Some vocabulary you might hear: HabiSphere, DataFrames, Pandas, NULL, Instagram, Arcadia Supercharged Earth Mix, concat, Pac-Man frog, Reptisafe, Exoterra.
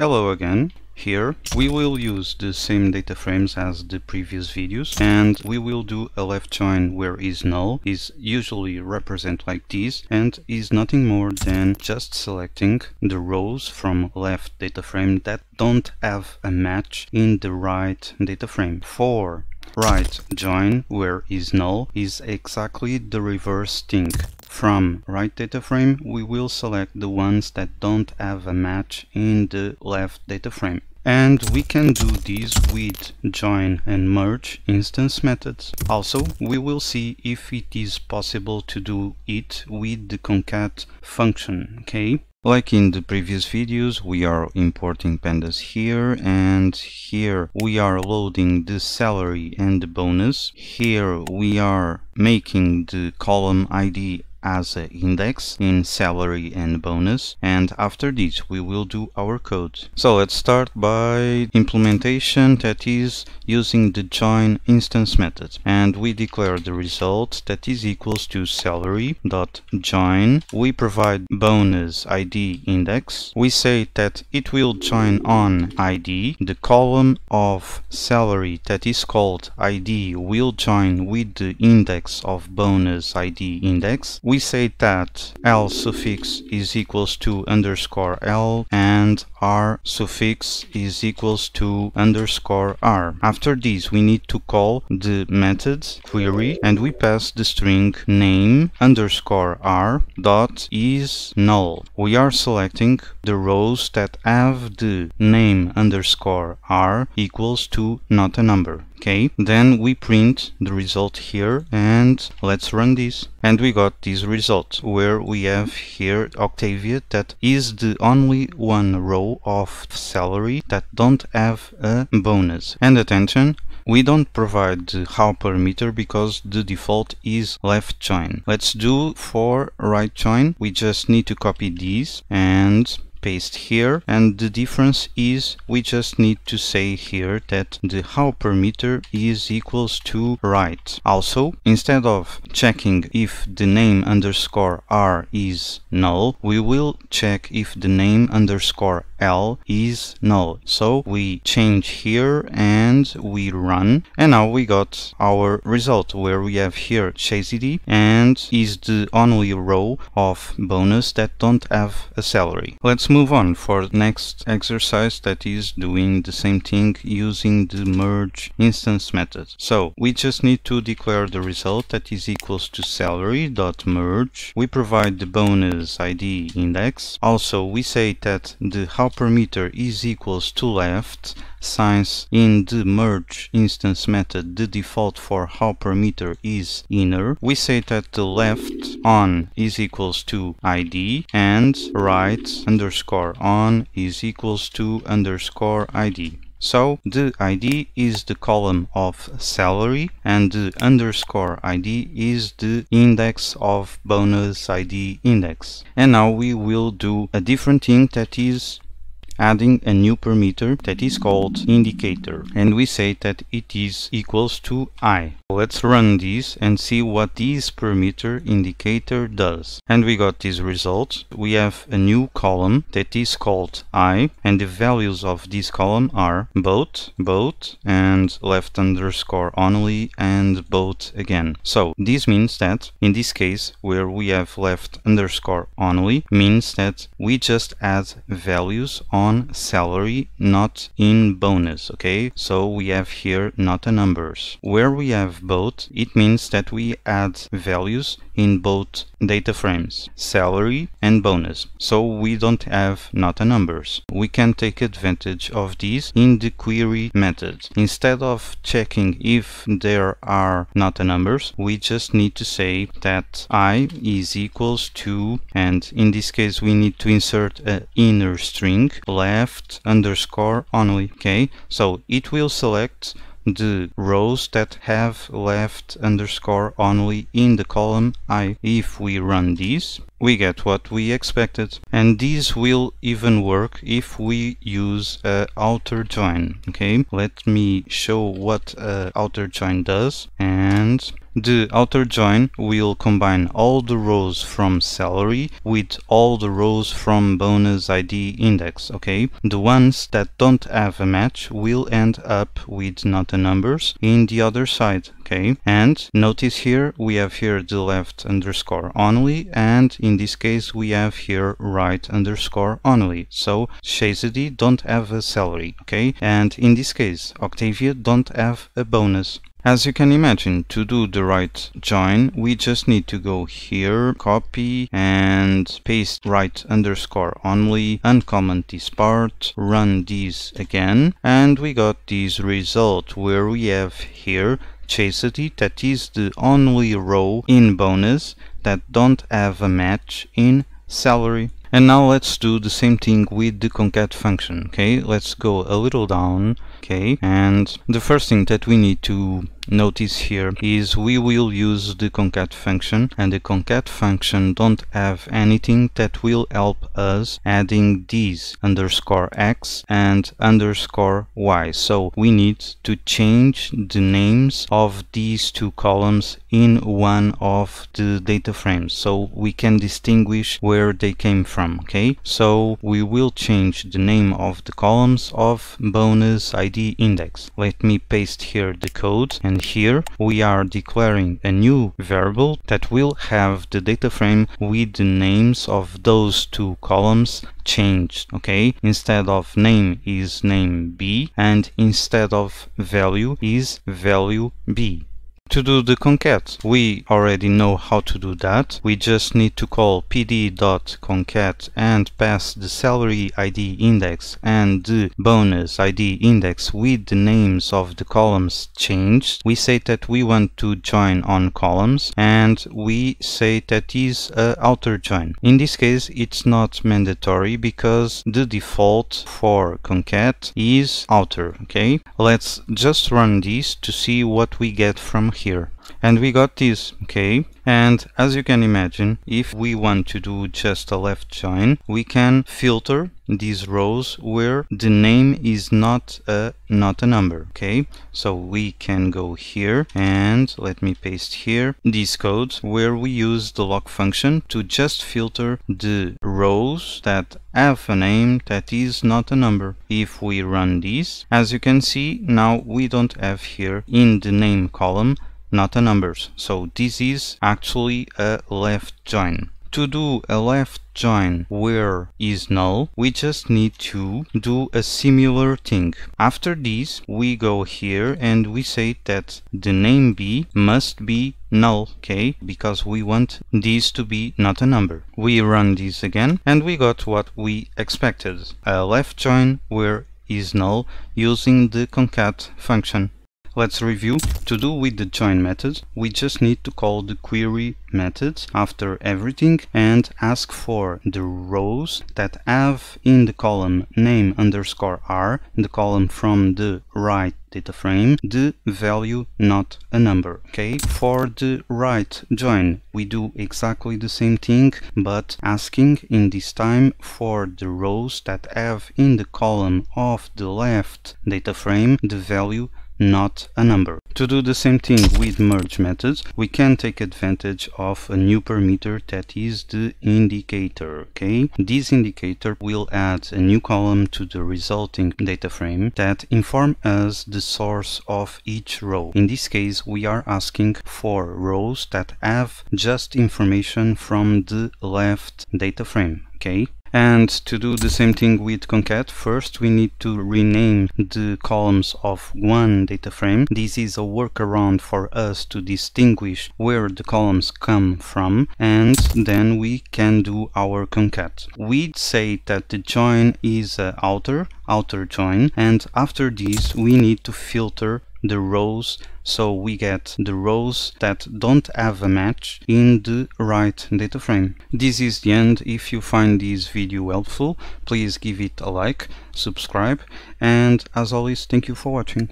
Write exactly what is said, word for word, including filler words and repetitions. Hello again. Here we will use the same data frames as the previous videos, and we will do a left join where is null is usually represented like this and is nothing more than just selecting the rows from left data frame that don't have a match in the right data frame. For right join where is null is exactly the reverse thing. From right data frame we will select the ones that don't have a match in the left data frame. And we can do this with join and merge instance methods. Also, we will see if it is possible to do it with the concat function, okay? Like in the previous videos, we are importing pandas here, and here we are loading the salary and the bonus. Here we are making the column I D as an index in salary and bonus, and after this we will do our code. So let's start by implementation, that is using the join instance method, and we declare the result that is equals to salary.join. We provide bonus I D index. We say that it will join on I D. The column of salary that is called I D will join with the index of bonus I D index. We say that L suffix is equals to underscore L and R suffix is equals to underscore R. After this we need to call the method query, and we pass the string name underscore R dot is null. We are selecting the rows that have the name underscore R equals to not a number. Okay, then we print the result here and let's run this. And we got this result where we have here Octavia, that is the only one row of salary that don't have a bonus. And attention, we don't provide the how parameter because the default is left join. Let's do for right join. We just need to copy these and paste here, and the difference is we just need to say here that the how parameter is equals to right. Also, instead of checking if the name underscore R is null, we will check if the name underscore L is null. So we change here and we run, and now we got our result where we have here Chazidi and is the only row of bonus that don't have a salary. Let's move on for next exercise, that is doing the same thing using the merge instance method. So we just need to declare the result that is equals to salary.merge. We provide the bonus I D index. Also we say that the how parameter is equals to left, since in the merge instance method the default for how parameter is inner. We say that the left on is equals to I D and right underscore on is equals to underscore I D. So the I D is the column of salary and the underscore I D is the index of bonus I D index. And now we will do a different thing, that is adding a new parameter that is called indicator, and we say that it is equals to I. Let's run this and see what this parameter indicator does. And we got this result. We have a new column that is called I, and the values of this column are both, both, and left underscore only, and both again. So this means that in this case where we have left underscore only means that we just add values on salary, not in bonus. Okay, so we have here not a numbers. Where we have both, it means that we add values in both data frames, salary and bonus, so we don't have not a numbers. We can take advantage of this in the query method. Instead of checking if there are not a numbers, we just need to say that I is equals to, and in this case we need to insert an inner string, left underscore only. Okay, so it will select the rows that have left underscore only in the column I. If we run this, we get what we expected, and this will even work if we use a outer join. Okay, let me show what a outer join does, and The outer join will combine all the rows from salary with all the rows from bonus I D index, okay? The ones that don't have a match will end up with not the numbers in the other side, okay? And notice here, we have here the left underscore only, and in this case we have here right underscore only. So Shazadi don't have a salary, okay? And in this case, Octavia don't have a bonus. As you can imagine, to do the right join, we just need to go here, copy and paste right underscore only, uncomment this part, run this again, and we got this result where we have here Chastity, that is the only row in bonus that don't have a match in salary. And now let's do the same thing with the concat function, okay? Let's go a little down, okay? And the first thing that we need to notice here is we will use the concat function, and the concat function don't have anything that will help us adding these underscore x and underscore y. So we need to change the names of these two columns in one of the data frames so we can distinguish where they came from, okay? So we will change the name of the columns of bonus I D index. Let me paste here the code, and here we are declaring a new variable that will have the data frame with the names of those two columns changed, okay? Instead of name is name B, and instead of value is value B. To do the concat, we already know how to do that. We just need to call pd.concat and pass the salary I D index and the bonus I D index with the names of the columns changed. We say that we want to join on columns, and we say that is a outer join. In this case, it's not mandatory because the default for concat is outer, okay? Let's just run this to see what we get from here. Here and we got this, okay? And as you can imagine, if we want to do just a left join, we can filter these rows where the name is not a not a number, okay? So we can go here, and let me paste here this code where we use the lock function to just filter the rows that have a name that is not a number. If we run this, as you can see, now we don't have here in the name column not a numbers. So this is actually a left join. To do a left join where is null, we just need to do a similar thing. After this, we go here and we say that the name B must be null, okay? Because we want this to be not a number. We run this again, and we got what we expected, a left join where is null using the concat function. Let's review. To do with the join method, we just need to call the query method after everything and ask for the rows that have in the column name underscore r, the column from the right data frame, the value not a number, okay? For the right join, we do exactly the same thing, but asking in this time for the rows that have in the column of the left data frame the value not a number. To do the same thing with merge methods, we can take advantage of a new parameter that is the indicator, okay? This indicator will add a new column to the resulting data frame that inform us the source of each row. In this case, we are asking for rows that have just information from the left data frame, okay? And to do the same thing with concat, first we need to rename the columns of one data frame. This is a workaround for us to distinguish where the columns come from, and then we can do our concat. We say that the join is a outer, outer join, and after this we need to filter the rows, so we get the rows that don't have a match in the right data frame. This is the end. If you find this video helpful, please give it a like, subscribe, and as always, thank you for watching.